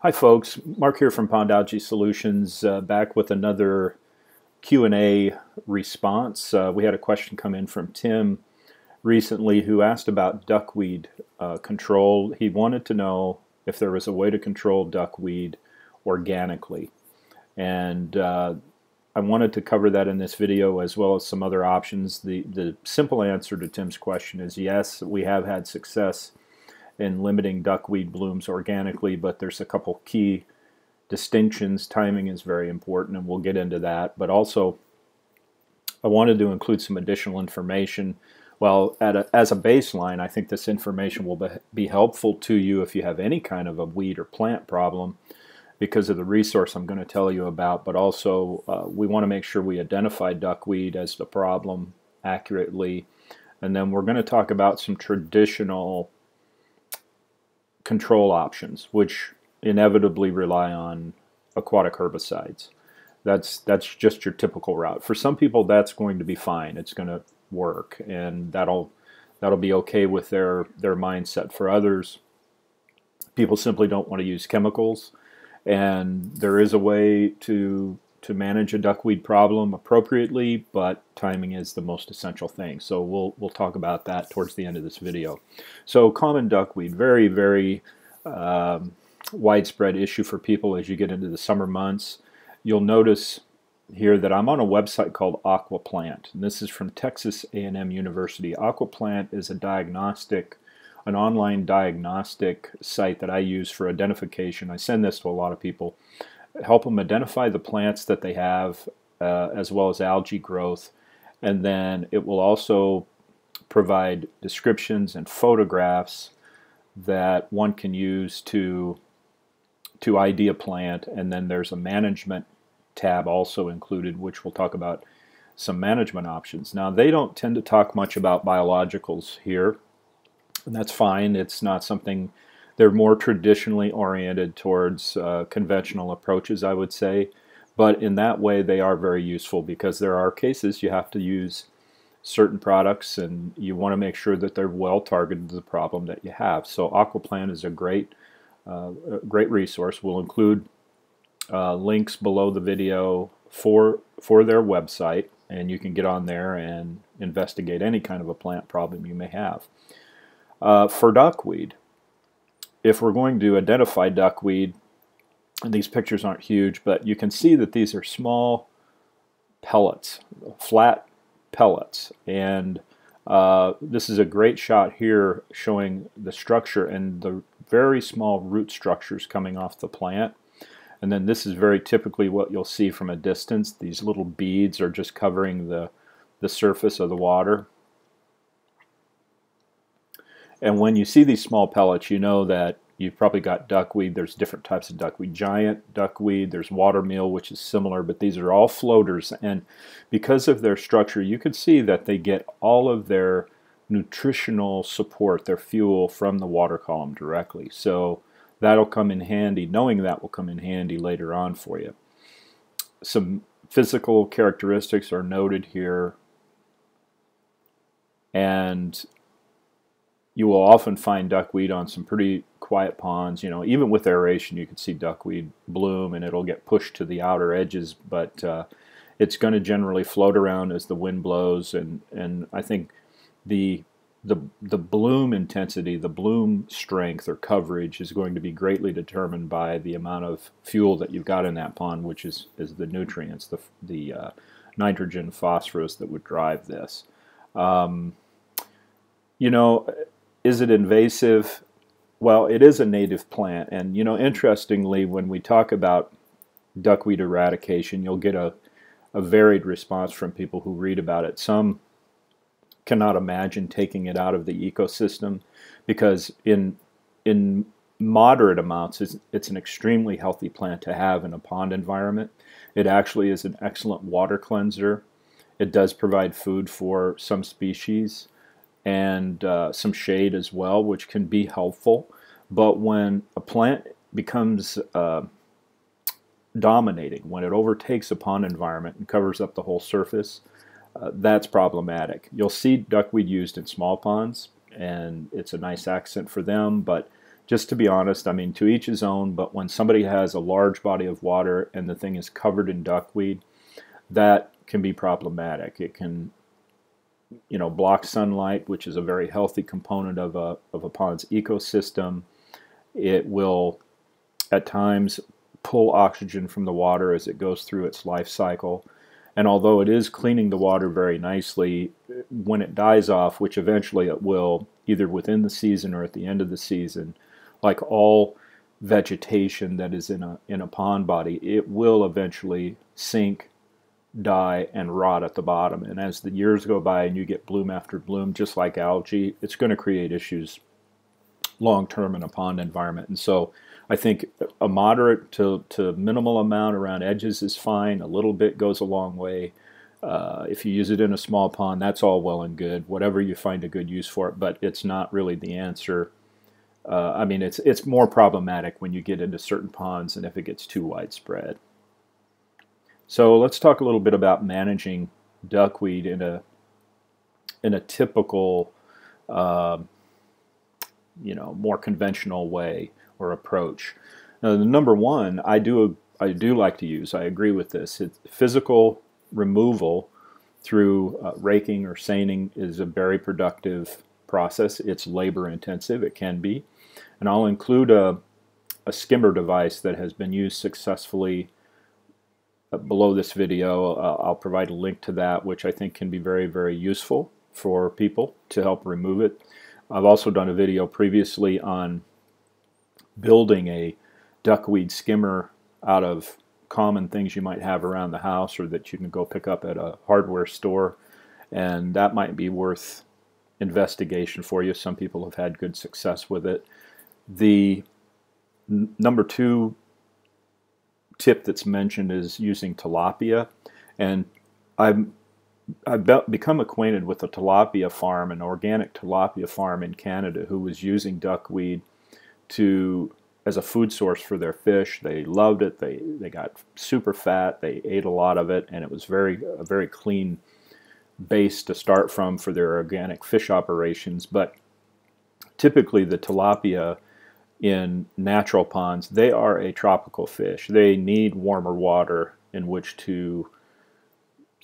Hi folks, Mark here from Pond Algae Solutions, back with another Q&A response. We had a question come in from Tim recently who asked about duckweed control. He wanted to know if there was a way to control duckweed organically. And I wanted to cover that in this video as well as some other options. The simple answer to Tim's question is yes, we have had success in limiting duckweed blooms organically, but there's a couple key distinctions. Timing is very important, and we'll get into that. But also, I wanted to include some additional information. Well, as a baseline, I think this information will be helpful to you if you have any kind of a weed or plant problem because of the resource I'm going to tell you about. But also, we want to make sure we identify duckweed as the problem accurately. And then we're going to talk about some traditional control options, which inevitably rely on aquatic herbicides. That's just your typical route. For some people, that's going to be fine. It's going to work, and that'll be okay with their mindset. For others, people simply don't want to use chemicals, and there is a way to manage a duckweed problem appropriately, but timing is the most essential thing. So we'll talk about that towards the end of this video. So common duckweed, very, very widespread issue for people as you get into the summer months. You'll notice here that I'm on a website called AquaPlant, and this is from Texas A&M University. AquaPlant is a diagnostic, an online diagnostic site that I use for identification. I send this to a lot of people. Help them identify the plants that they have as well as algae growth, and then it will also provide descriptions and photographs that one can use to ID a plant. And then there's a management tab also included, which we'll talk about some management options. Now, they don't tend to talk much about biologicals here, and that's fine. It's not something. They're more traditionally oriented towards conventional approaches, I would say. But in that way, they are very useful because there are cases you have to use certain products, and you want to make sure that they're well targeted to the problem that you have. So AquaPlant is a great resource. We'll include links below the video for their website, and you can get on there and investigate any kind of a plant problem you may have. For duckweed, if we're going to identify duckweed, and these pictures aren't huge, but you can see that these are small pellets, flat pellets. And this is a great shot here showing the structure and the very small root structures coming off the plant. And then this is very typically what you'll see from a distance. These little beads are just covering the surface of the water. And when you see these small pellets, you know that you've probably got duckweed. There's different types of duckweed. Giant duckweed, there's watermeal, which is similar, but these are all floaters. And because of their structure, you can see that they get all of their nutritional support, their fuel, from the water column directly. So that'll come in handy. Knowing that will come in handy later on for you. Some physical characteristics are noted here. And you will often find duckweed on some pretty quiet ponds. You know, even with aeration, you can see duckweed bloom, and it'll get pushed to the outer edges. But it's going to generally float around as the wind blows. And I think the bloom intensity, the bloom strength or coverage, is going to be greatly determined by the amount of fuel that you've got in that pond, which is the nutrients, the nitrogen, phosphorus that would drive this. You know. Is it invasive? Well, it is a native plant, and you know, interestingly, when we talk about duckweed eradication, you'll get a varied response from people who read about it. Some cannot imagine taking it out of the ecosystem because in moderate amounts, it's an extremely healthy plant to have in a pond environment. It actually is an excellent water cleanser. It does provide food for some species and some shade as well, which can be helpful. But when a plant becomes dominating, when it overtakes a pond environment and covers up the whole surface, that's problematic. You'll see duckweed used in small ponds, and it's a nice accent for them, but just to be honest, I mean, to each his own, but when somebody has a large body of water and the thing is covered in duckweed, that can be problematic. It can, you know, block sunlight, which is a very healthy component of a pond's ecosystem. It will, at times, pull oxygen from the water as it goes through its life cycle. And although it is cleaning the water very nicely, when it dies off, which eventually it will, either within the season or at the end of the season, like all vegetation that is in a pond body, it will eventually sink, die, and rot at the bottom. And as the years go by and you get bloom after bloom, just like algae, it's going to create issues long-term in a pond environment. And so I think a moderate to minimal amount around edges is fine. A little bit goes a long way. If you use it in a small pond, that's all well and good, whatever you find a good use for it, but it's not really the answer. I mean, it's more problematic when you get into certain ponds and if it gets too widespread. So let's talk a little bit about managing duckweed in a typical, more conventional way or approach. Now, the number one, I do like to use. I agree with this. It's physical removal through raking or seining is a very productive process. It's labor intensive. It can be, and I'll include a skimmer device that has been used successfully below this video. I'll provide a link to that, which I think can be very, very useful for people to help remove it. I've also done a video previously on building a duckweed skimmer out of common things you might have around the house or that you can go pick up at a hardware store, and that might be worth investigation for you. Some people have had good success with it. The number two tip that's mentioned is using tilapia, and I've become acquainted with a tilapia farm, an organic tilapia farm in Canada, who was using duckweed as a food source for their fish. They loved it. They got super fat. They ate a lot of it, and it was a very clean base to start from for their organic fish operations. But typically the tilapia in natural ponds, they are a tropical fish. They need warmer water in which to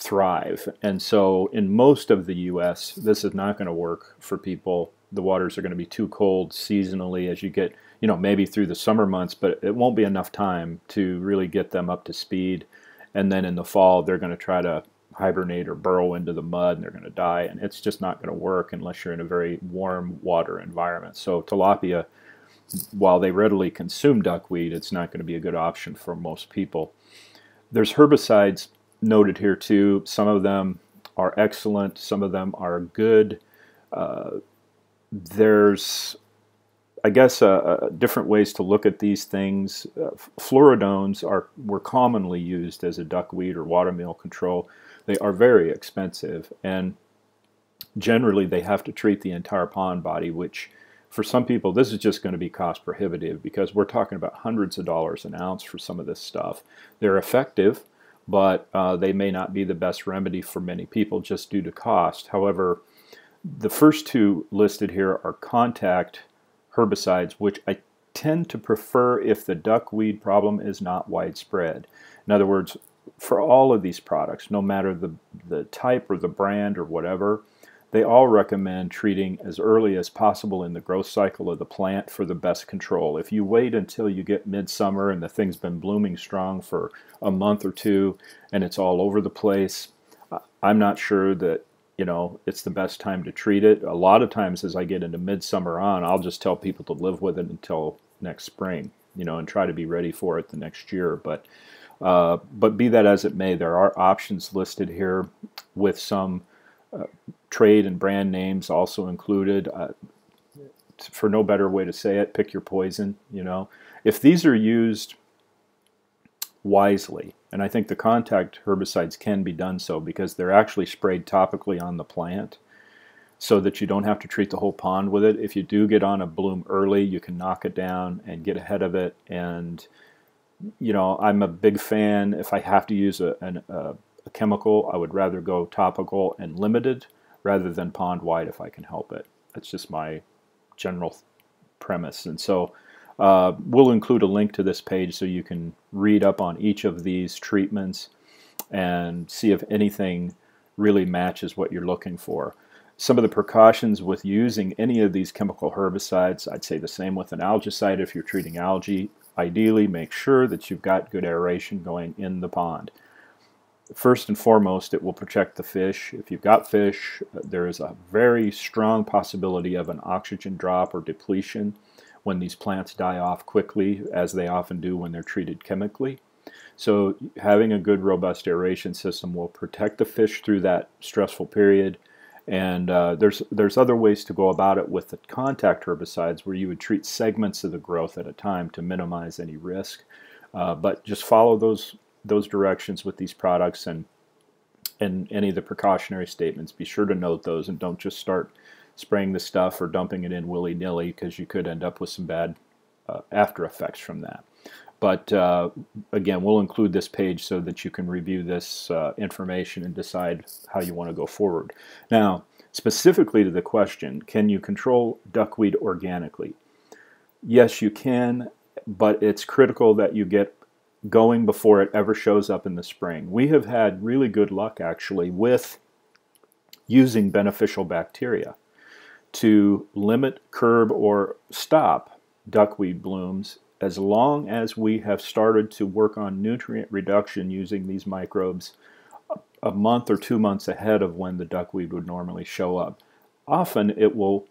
thrive. And so in most of the U.S., this is not going to work for people. The waters are going to be too cold seasonally as you get, maybe through the summer months, but it won't be enough time to really get them up to speed. And then in the fall, they're going to try to hibernate or burrow into the mud, and they're going to die. And it's just not going to work unless you're in a very warm water environment. So tilapia, while they readily consume duckweed, it's not going to be a good option for most people. There's herbicides noted here too. Some of them are excellent. Some of them are good. There's, I guess, different ways to look at these things. Fluoridones were commonly used as a duckweed or watermeal control. They are very expensive, and generally they have to treat the entire pond body, which for some people this is just going to be cost prohibitive, because we're talking about hundreds of dollars an ounce for some of this stuff. They're effective, but they may not be the best remedy for many people just due to cost. However, the first two listed here are contact herbicides, which I tend to prefer if the duckweed problem is not widespread. In other words, for all of these products, no matter the type or the brand or whatever, they all recommend treating as early as possible in the growth cycle of the plant for the best control. If you wait until you get midsummer and the thing's been blooming strong for a month or two and it's all over the place, I'm not sure that it's the best time to treat it. A lot of times as I get into midsummer on, I'll just tell people to live with it until next spring, and try to be ready for it the next year. But be that as it may, there are options listed here with some trade and brand names also included. For no better way to say it, pick your poison, If these are used wisely, and I think the contact herbicides can be done so because they're actually sprayed topically on the plant so that you don't have to treat the whole pond with it. If you do get on a bloom early, you can knock it down and get ahead of it. And, I'm a big fan. If I have to use a chemical, I would rather go topical and limited rather than pond-wide if I can help it. That's just my general premise. And so we'll include a link to this page so you can read up on each of these treatments and see if anything really matches what you're looking for. Some of the precautions with using any of these chemical herbicides, I'd say the same with an algicide. If you're treating algae, ideally make sure that you've got good aeration going in the pond. First and foremost, it will protect the fish. If you've got fish, there is a very strong possibility of an oxygen drop or depletion when these plants die off quickly, as they often do when they're treated chemically. So having a good, robust aeration system will protect the fish through that stressful period. And there's other ways to go about it with the contact herbicides, where you would treat segments of the growth at a time to minimize any risk. But just follow those directions with these products and any of the precautionary statements. Be sure to note those, and don't just start spraying the stuff or dumping it in willy-nilly, because you could end up with some bad after effects from that. But again, we'll include this page so that you can review this information and decide how you want to go forward. Now, specifically to the question, can you control duckweed organically? Yes, you can, but it's critical that you get going before it ever shows up in the spring. We have had really good luck actually with using beneficial bacteria to limit, curb, or stop duckweed blooms, as long as we have started to work on nutrient reduction using these microbes a month or 2 months ahead of when the duckweed would normally show up. Often it will,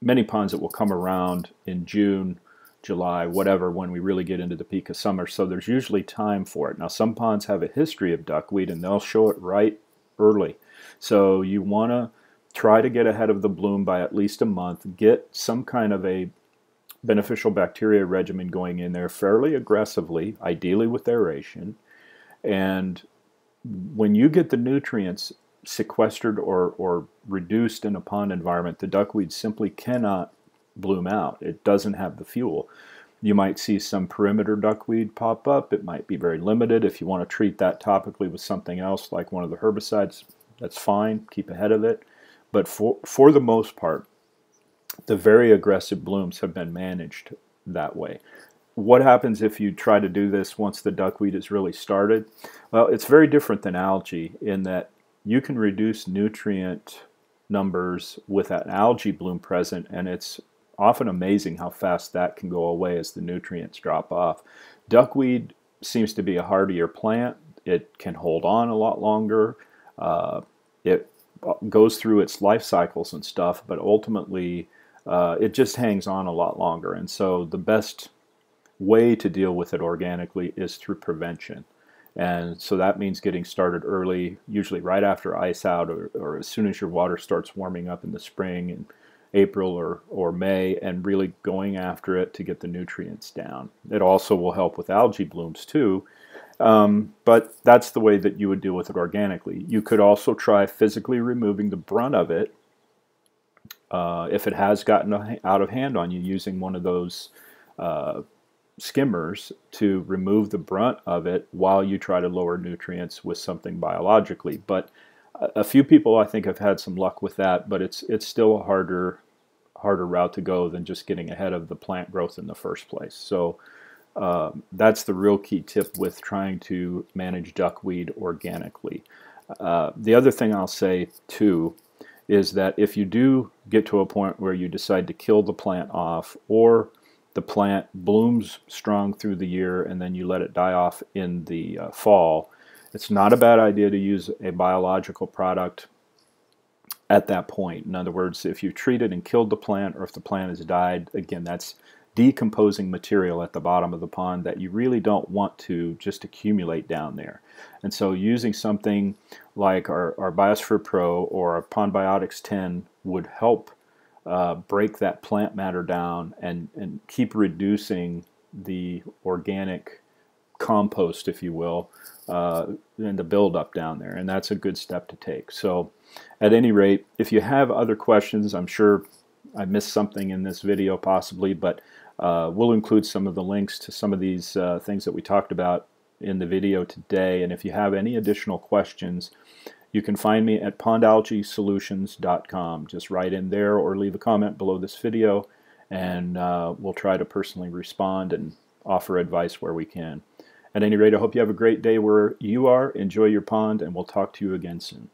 many ponds, it will come around in June, July, whatever, when we really get into the peak of summer, so there's usually time for it. Now, some ponds have a history of duckweed and they'll show it right early, so you want to try to get ahead of the bloom by at least a month. Get some kind of a beneficial bacteria regimen going in there fairly aggressively, ideally with aeration, and when you get the nutrients sequestered or reduced in a pond environment, the duckweed simply cannot bloom out. It doesn't have the fuel. You might see some perimeter duckweed pop up. It might be very limited. If you want to treat that topically with something else like one of the herbicides, that's fine. Keep ahead of it. But for the most part, the very aggressive blooms have been managed that way. What happens if you try to do this once the duckweed is really started? Well, it's very different than algae in that you can reduce nutrient numbers with an algae bloom present, and it's often amazing how fast that can go away as the nutrients drop off. Duckweed seems to be a hardier plant. It can hold on a lot longer. It goes through its life cycles and stuff, but ultimately it just hangs on a lot longer. And so the best way to deal with it organically is through prevention. And so that means getting started early, usually right after ice out, or as soon as your water starts warming up in the spring, and April or May, and really going after it to get the nutrients down. It also will help with algae blooms too, but that's the way that you would deal with it organically. You could also try physically removing the brunt of it if it has gotten out of hand on you, using one of those skimmers to remove the brunt of it while you try to lower nutrients with something biologically. But a few people, I think, have had some luck with that, but it's still a harder route to go than just getting ahead of the plant growth in the first place. So that's the real key tip with trying to manage duckweed organically. The other thing I'll say too is that if you do get to a point where you decide to kill the plant off, or the plant blooms strong through the year and then you let it die off in the fall, it's not a bad idea to use a biological product at that point. In other words, if you treated and killed the plant, or if the plant has died, again, that's decomposing material at the bottom of the pond that you really don't want to just accumulate down there. And so using something like our Biosphere Pro or our Pondbiotics 10 would help break that plant matter down and keep reducing the organic compost, if you will, and the buildup down there, and that's a good step to take. So at any rate, if you have other questions, I'm sure I missed something in this video possibly, but we'll include some of the links to some of these things that we talked about in the video today. And if you have any additional questions, you can find me at pondalgaesolutions.com. Just write in there or leave a comment below this video, and we'll try to personally respond and offer advice where we can. At any rate, I hope you have a great day where you are. Enjoy your pond, and we'll talk to you again soon.